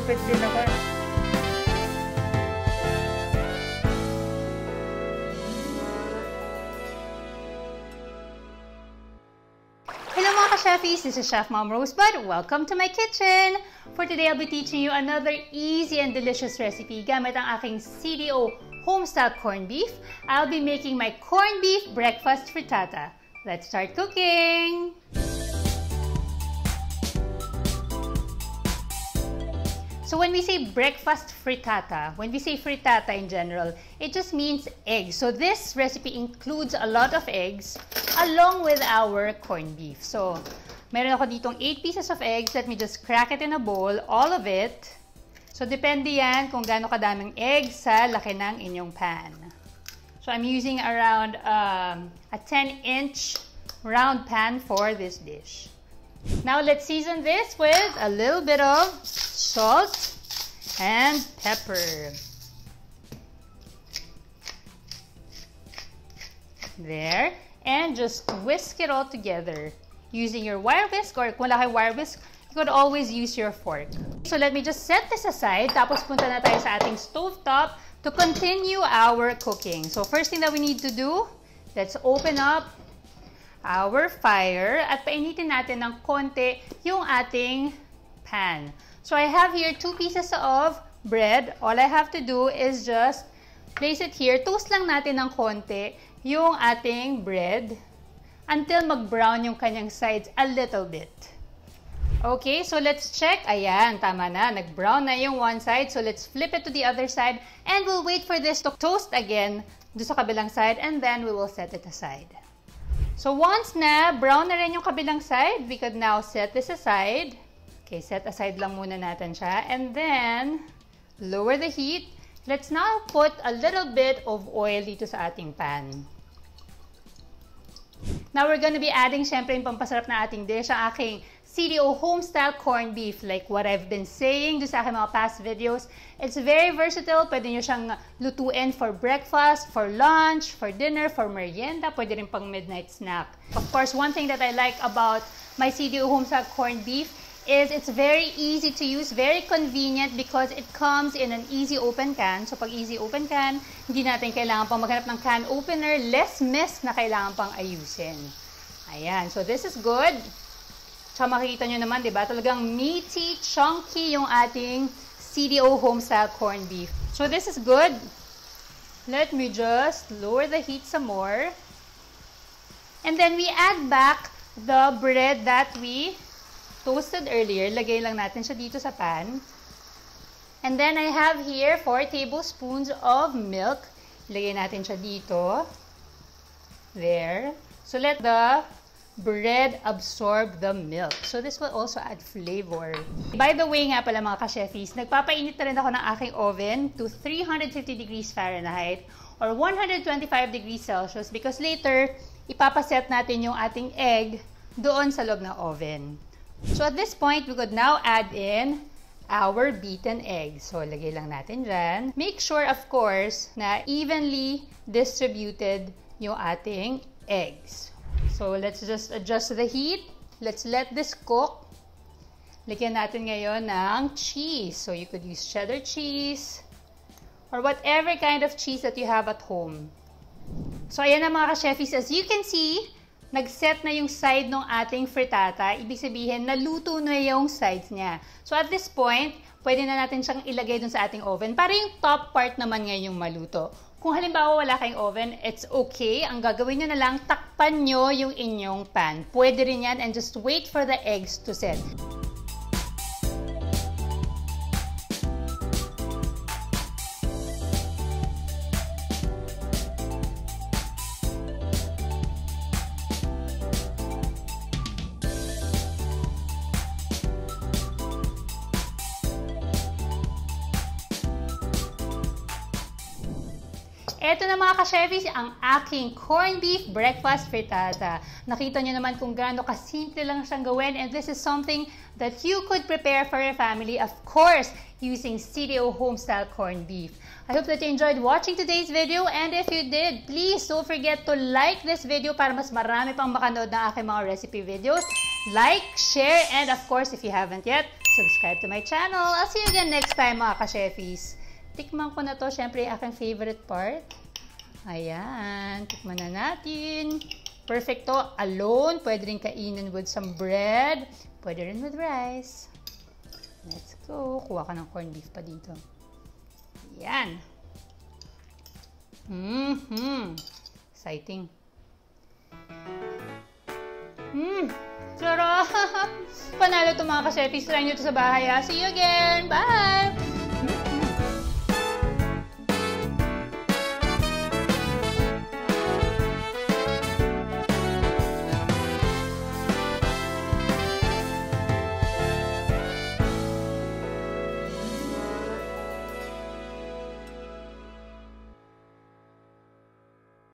Nagkukupit din ako. Hello mga ka-cheffies! This is Chef Mom Rosebud. Welcome to my kitchen! For today, I'll be teaching you another easy and delicious recipe gamit ang aking CDO Home-Style Corned Beef. I'll be making my corned beef breakfast frittata. Let's start cooking! So when we say breakfast frittata, when we say frittata in general, it just means eggs. So this recipe includes a lot of eggs along with our corned beef. So meron ako ditong 8 pieces of eggs. Let me just crack it in a bowl, all of it. So depende yan kung gaano kadaming eggs sa laki ng inyong pan. So I'm using around a 10-inch round pan for this dish. Now let's season this with a little bit of salt and pepper. There. And just whisk it all together using your wire whisk, or kung wala kayo wire whisk, you could always use your fork. So let me just set this aside. Tapos punta na tayo sa ating stovetop to continue our cooking. So first thing that we need to do, let's open up our fire at painitin natin ng konti yung ating pan. So I have here 2 pieces of bread. All I have to do is just place it here. Toast lang natin ng konti yung ating bread until mag-brown yung kanyang sides a little bit. Okay, so let's check. Ayan, tama na. Nag-brown na yung one side. So let's flip it to the other side and we'll wait for this to toast again doon sa kabilang side, and then we will set it aside. So once na brown na rin yung kabilang side, we could now set this aside. Okay, set aside lang muna natin siya. And then, lower the heat. Let's now put a little bit of oil dito sa ating pan. Now we're gonna be adding, syempre, yung pampasarap na ating dish, ang aking CDO Home-Style Corned Beef. Like what I've been saying doon sa aking mga past videos, it's very versatile. Pwede nyo siyang lutuin for breakfast, for lunch, for dinner, for merienda. Pwede rin pang midnight snack. Of course, one thing that I like about my CDO Home-Style Corned Beef is it's very easy to use, very convenient because it comes in an easy open can. So pag easy open can, hindi natin kailangan pang maghanap ng can opener, less mess na kailangan pang ayusin. Ayan, so this is good. Tsaka makikita nyo naman, diba? Talagang meaty, chunky yung ating CDO Home-Style Corned Beef. So this is good. Let me just lower the heat some more. And then we add back the bread that we toasted earlier. Lagay lang natin siya dito sa pan. And then I have here 4 tablespoons of milk. Lagay natin siya dito. There. So let the bread absorb the milk. So this will also add flavor. By the way nga pala mga ka-cheffies, nagpapainit na rin ako ng aking oven to 350 degrees Fahrenheit or 125 degrees Celsius because later, ipapaset natin yung ating egg doon sa loob ng oven. So at this point, we could now add in our beaten egg. So lagay lang natin dyan. Make sure, of course, na evenly distributed yung ating eggs. So let's just adjust the heat. Let's let this cook. Lagyan natin ngayon ng cheese. So you could use cheddar cheese or whatever kind of cheese that you have at home. So ayan na mga ka-cheffies. As you can see, nag-set na yung side ng ating frittata. Ibig sabihin, naluto na yung sides niya. So at this point, pwede na natin siyang ilagay dun sa ating oven para yung top part naman ngayon yung maluto. Kung halimbawa wala kayong oven, it's okay. Ang gagawin nyo na lang, takpan nyo yung inyong pan. Pwede rin yan, and just wait for the eggs to set. Eto na mga ka-cheffies, ang aking corned beef breakfast frittata. Nakita nyo naman kung gaano kasimple lang siyang gawin, and this is something that you could prepare for your family, of course, using CDO Home-Style Corned Beef. I hope that you enjoyed watching today's video, and if you did, please don't forget to like this video para mas marami pang makanood ng aking mga recipe videos. like, share, and of course, if you haven't yet, subscribe to my channel. I'll see you again next time, mga ka-cheffies. Tikman ko na to, syempre, aking favorite part. Ayan, tikman na natin. Perfect to, alone. Pwede rin kainin with some bread. Pwede rin with rice. Let's go. Kuha ka ng corned beef pa dito. Ayan. Exciting. Sarap! Panalo to mga ka-cheffies. Try nyo to sa bahay. See you again. Bye!